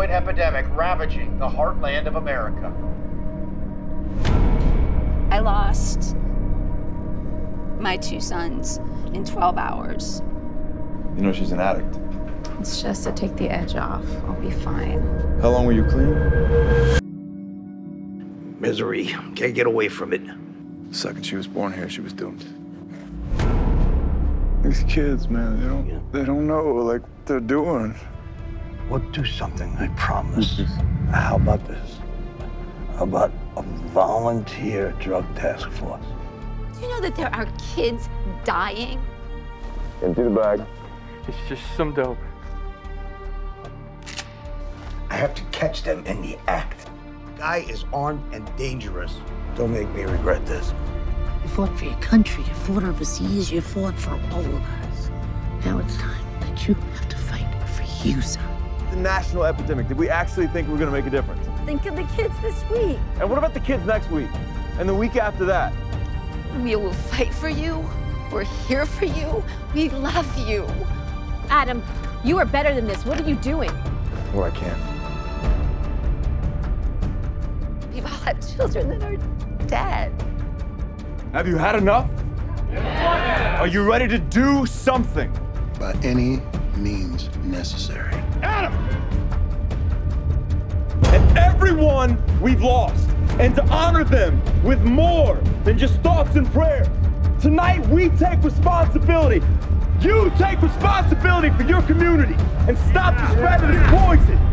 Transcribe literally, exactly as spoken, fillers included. opioid epidemic ravaging the heartland of America. I lost my two sons in twelve hours. You know she's an addict. It's just to take the edge off. I'll be fine. How long were you clean? Misery. Can't get away from it. The second she was born here, she was doomed. These kids, man, they don't, yeah. they don't know like what they're doing. We'll do something, I promise. How about this? How about a volunteer drug task force? Do you know that there are kids dying? Empty the bag. It's just some dope. I have to catch them in the act. The guy is armed and dangerous. Don't make me regret this. You fought for your country, you fought overseas, you fought for all of us. Now it's time that you have to fight for you, son. The national epidemic, did we actually think we were going to make a difference? Think of the kids this week. And what about the kids next week? And the week after that? We will fight for you. We're here for you. We love you. Adam, you are better than this. What are you doing? Or I can. We've all had children that are dead. Have you had enough? Yeah. Are you ready to do something? By any means necessary. Adam! And everyone we've lost, and to honor them with more than just thoughts and prayers. Tonight, we take responsibility. You take responsibility for your community and stop the spread of this poison.